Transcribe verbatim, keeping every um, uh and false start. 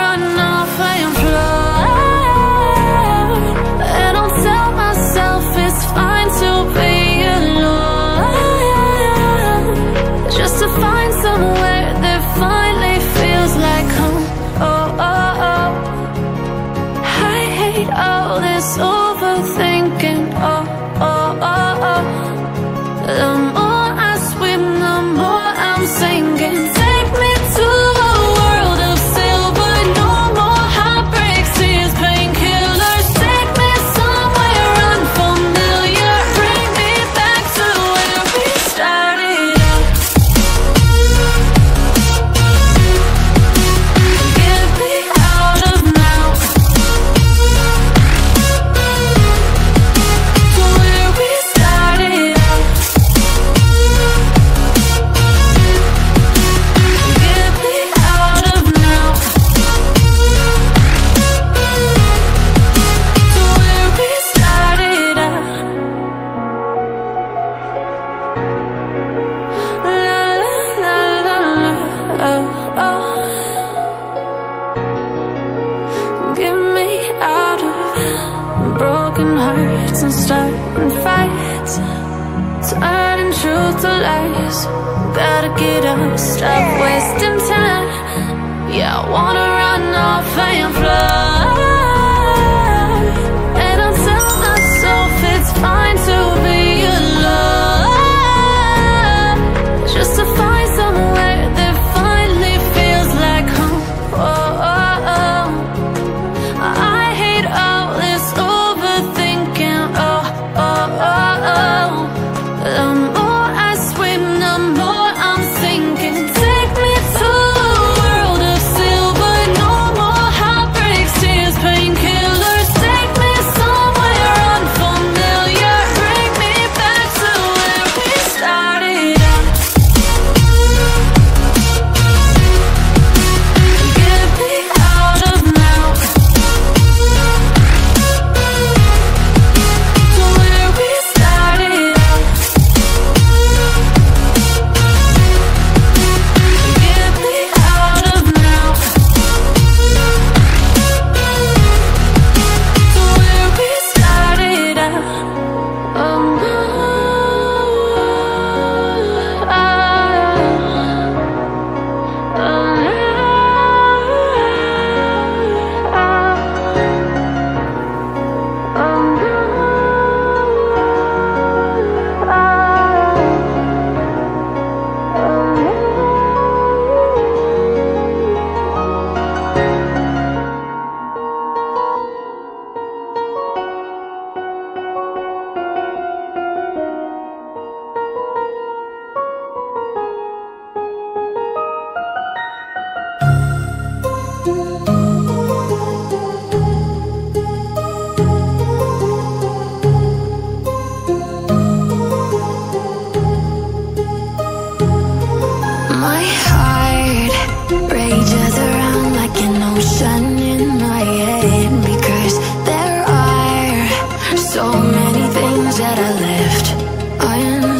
run off and fly, and I'll tell myself it's fine to be alone, just to find somewhere that finally feels like home. Oh, oh, oh, I hate all this overthinking. Oh, oh, oh, oh, the more I swim, the more I'm sinking. Broken hearts and starting fights, turning truth to lies. Gotta get up, stop wasting time. Yeah, I wanna run off and fly, and I'll tell myself it's fine to be alone, just to find somewhere that finally feels like home. Oh, oh, oh, I hate all this that I left. I am